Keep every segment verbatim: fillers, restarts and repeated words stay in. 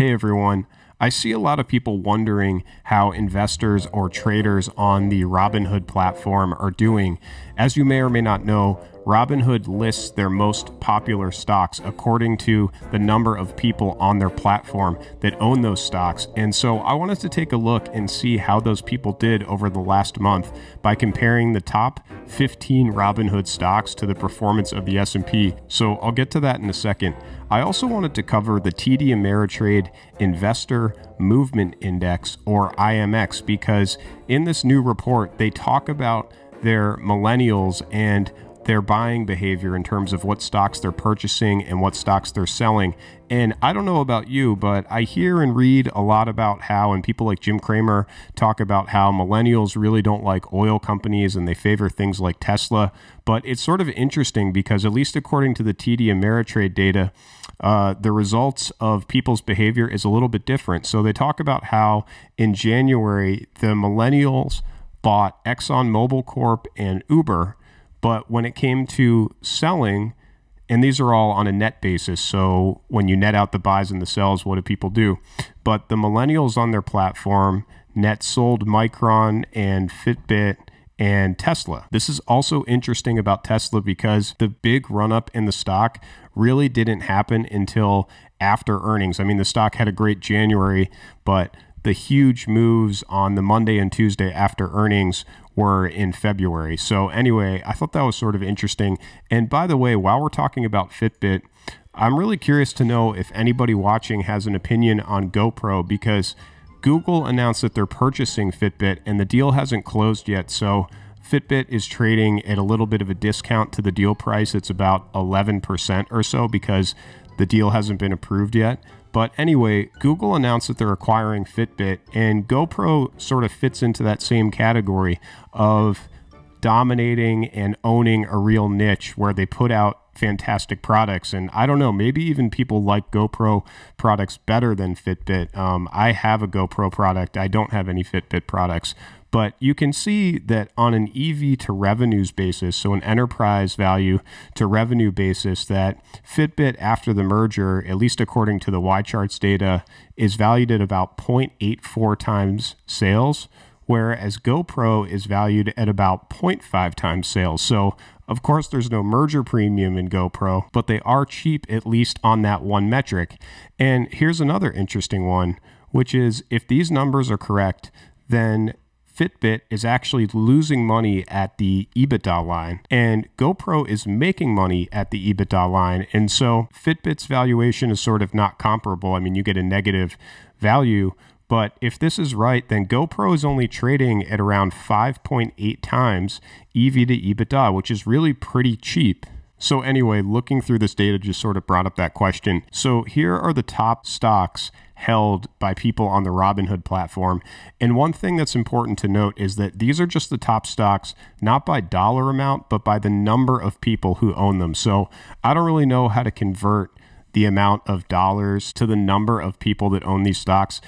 Hey everyone, I see a lot of people wondering how investors or traders on the Robinhood platform are doing. As you may or may not know, Robinhood lists their most popular stocks according to the number of people on their platform that own those stocks. And so I wanted to take a look and see how those people did over the last month by comparing the top fifteen Robinhood stocks to the performance of the S and P. So I'll get to that in a second. I also wanted to cover the T D Ameritrade Investor Movement Index, or I M X, because in this new report, they talk about their millennials and their buying behavior in terms of what stocks they're purchasing and what stocks they're selling. And I don't know about you, but I hear and read a lot about how, and people like Jim Cramer talk about how millennials really don't like oil companies and they favor things like Tesla. But it's sort of interesting because, at least according to the T D Ameritrade data, Uh, the results of people's behavior is a little bit different. So they talk about how in January, the millennials bought Exxon Mobil Corp and Uber, but when it came to selling, and these are all on a net basis, so when you net out the buys and the sells, what do people do? But the millennials on their platform net sold Micron and Fitbit and Tesla. This is also interesting about Tesla because the big run-up in the stock really didn't happen until after earnings. I mean, the stock had a great January, but the huge moves on the Monday and Tuesday after earnings were in February. So anyway, I thought that was sort of interesting. And by the way, while we're talking about Fitbit, I'm really curious to know if anybody watching has an opinion on GoPro, because Google announced that they're purchasing Fitbit and the deal hasn't closed yet. So Fitbit is trading at a little bit of a discount to the deal price. It's about eleven percent or so because the deal hasn't been approved yet. But anyway, Google announced that they're acquiring Fitbit, and GoPro sort of fits into that same category of dominating and owning a real niche where they put out fantastic products. And I don't know, maybe even people like GoPro products better than Fitbit. Um, I have a GoPro product. I don't have any Fitbit products. But you can see that on an E V to revenues basis, so an enterprise value to revenue basis, that Fitbit after the merger, at least according to the Y-Charts data, is valued at about zero point eight four times sales, whereas GoPro is valued at about zero point five times sales. So of course, there's no merger premium in GoPro, but they are cheap, at least on that one metric. And here's another interesting one, which is if these numbers are correct, then Fitbit is actually losing money at the EBITDA line, and GoPro is making money at the EBITDA line. And so Fitbit's valuation is sort of not comparable. I mean, you get a negative value. But if this is right, then GoPro is only trading at around five point eight times E V to EBITDA, which is really pretty cheap. So anyway, looking through this data just sort of brought up that question. So here are the top stocks held by people on the Robinhood platform. And one thing that's important to note is that these are just the top stocks, not by dollar amount, but by the number of people who own them. So I don't really know how to convert the amount of dollars to the number of people that own these stocks.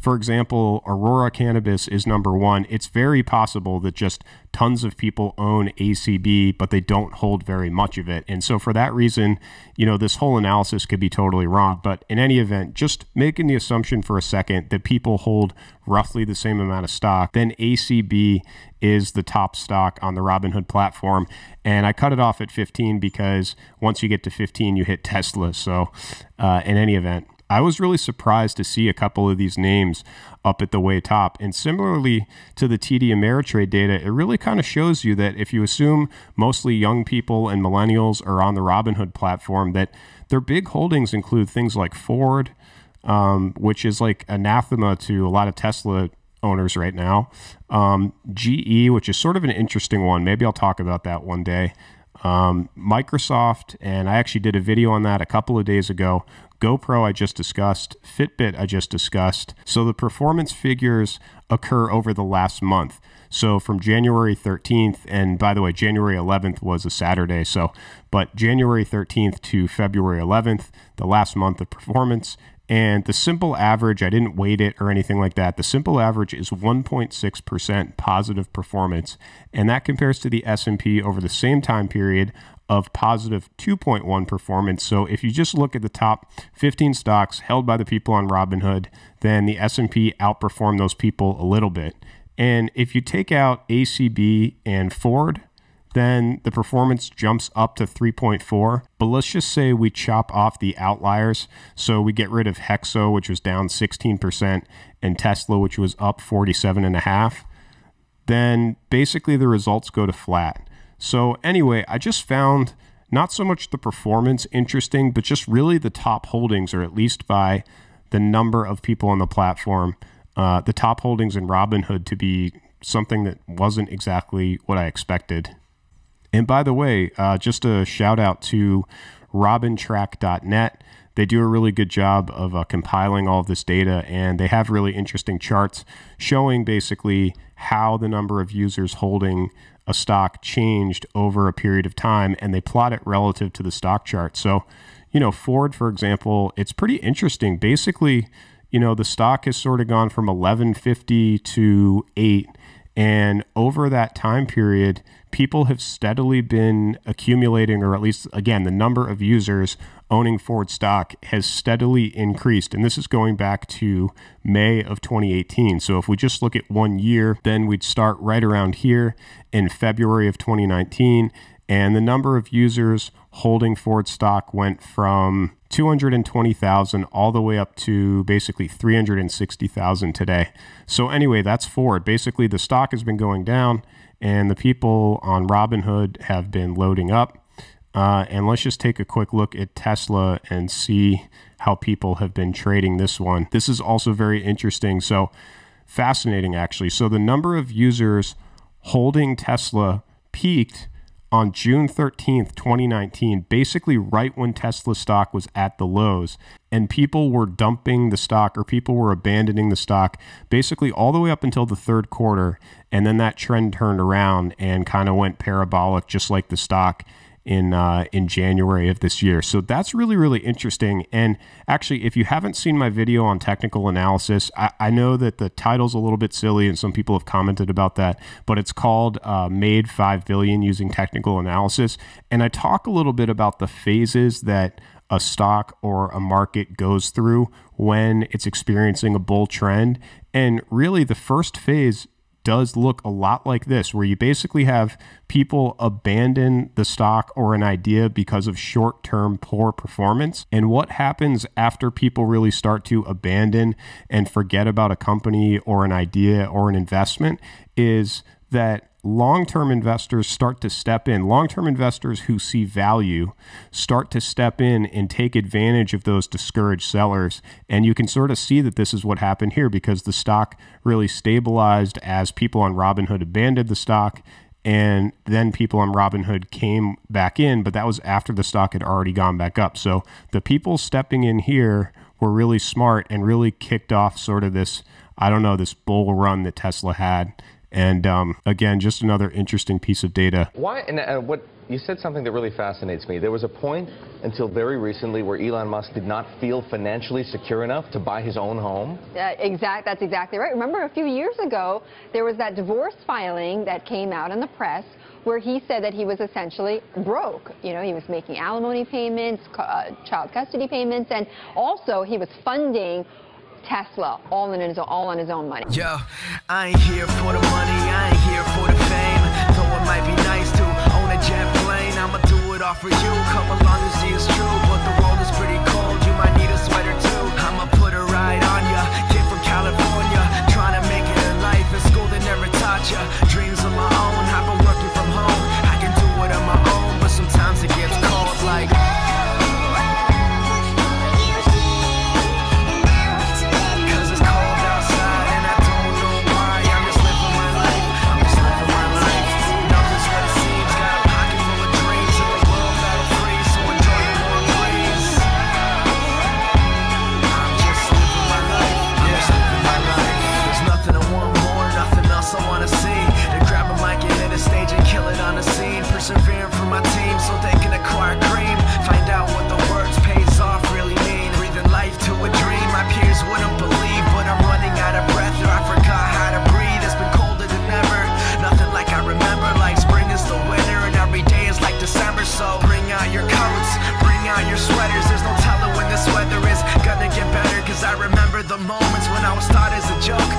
For example, Aurora Cannabis is number one. It's very possible that just tons of people own A C B, but they don't hold very much of it. And so for that reason, you know, this whole analysis could be totally wrong. But in any event, just making the assumption for a second that people hold roughly the same amount of stock, then A C B is the top stock on the Robinhood platform. And I cut it off at fifteen because once you get to fifteen, you hit Tesla. So uh, in any event, I was really surprised to see a couple of these names up at the way top. And similarly to the T D Ameritrade data, it really kind of shows you that if you assume mostly young people and millennials are on the Robinhood platform, that their big holdings include things like Ford, um, which is like anathema to a lot of Tesla owners right now. Um, G E, which is sort of an interesting one. Maybe I'll talk about that one day. Um, Microsoft, and I actually did a video on that a couple of days ago. GoPro I just discussed, Fitbit I just discussed. So the performance figures occur over the last month. So from January thirteenth, and by the way, January eleventh was a Saturday. So, but January thirteenth to February eleventh, the last month of performance, And the simple average, I didn't weight it or anything like that. The simple average is one point six percent positive performance. And that compares to the S and P over the same time period of positive two point one performance. So if you just look at the top fifteen stocks held by the people on Robinhood, then the S and P outperformed those people a little bit. And if you take out A C B and Ford, then the performance jumps up to three point four. But let's just say we chop off the outliers. So we get rid of Hexo, which was down sixteen percent, and Tesla, which was up forty-seven point five percent. Then basically the results go to flat. So anyway, I just found not so much the performance interesting, but just really the top holdings, or at least by the number of people on the platform, uh, the top holdings in Robinhood to be something that wasn't exactly what I expected. And by the way, uh, just a shout out to Robin Track dot net. They do a really good job of uh, compiling all of this data, and they have really interesting charts showing basically how the number of users holding a stock changed over a period of time, and they plot it relative to the stock chart. So, you know, Ford, for example, it's pretty interesting. Basically, you know, the stock has sort of gone from eleven fifty to eight, and over that time period, people have steadily been accumulating, or at least, again, the number of users owning Ford stock has steadily increased. And this is going back to May of twenty eighteen. So if we just look at one year, then we'd start right around here in February of twenty nineteen. And the number of users holding Ford stock went from two hundred twenty thousand all the way up to basically three hundred sixty thousand today. So anyway, that's Ford. Basically, the stock has been going down, and the people on Robinhood have been loading up. Uh, and let's just take a quick look at Tesla and see how people have been trading this one. This is also very interesting. So fascinating, actually. So the number of users holding Tesla peaked on June thirteenth, twenty nineteen, basically right when Tesla stock was at the lows, and people were dumping the stock, or people were abandoning the stock, basically all the way up until the third quarter. And then that trend turned around and kind of went parabolic, just like the stock in uh, in January of this year. So that's really, really interesting. And actually, if you haven't seen my video on technical analysis, I, I know that the title's a little bit silly and some people have commented about that, but it's called uh, Made five billion Using Technical Analysis. And I talk a little bit about the phases that a stock or a market goes through when it's experiencing a bull trend. And really, the first phase does look a lot like this, where you basically have people abandon the stock or an idea because of short-term poor performance. And what happens after people really start to abandon and forget about a company or an idea or an investment is that long-term investors start to step in. Long-term investors who see value start to step in and take advantage of those discouraged sellers. And you can sort of see that this is what happened here, because the stock really stabilized as people on Robinhood abandoned the stock, and then people on Robinhood came back in, but that was after the stock had already gone back up. So the people stepping in here were really smart and really kicked off sort of this, I don't know, this bull run that Tesla had. And um, again, just another interesting piece of data. Why? And uh, what you said, something that really fascinates me. There was a point until very recently where Elon Musk did not feel financially secure enough to buy his own home. Uh, exact. That's exactly right. Remember, a few years ago, there was that divorce filing that came out in the press where he said that he was essentially broke. You know, he was making alimony payments, uh, child custody payments, and also he was funding Tesla all in his all on his own money. Yo, I ain't here for the money, I ain't here for the fame. Though it might be nice to own a jet plane, I'ma do it all for you. Come along and see it's true, but the world is pretty cold. You might need a sweater too. I'ma put a ride on ya. Kid from California, trying to make it in life. In school they never taught ya. Dreams of my own, I've been working from home. I can do it on my own, but sometimes it gets cold like. the moments when I was started as a joke.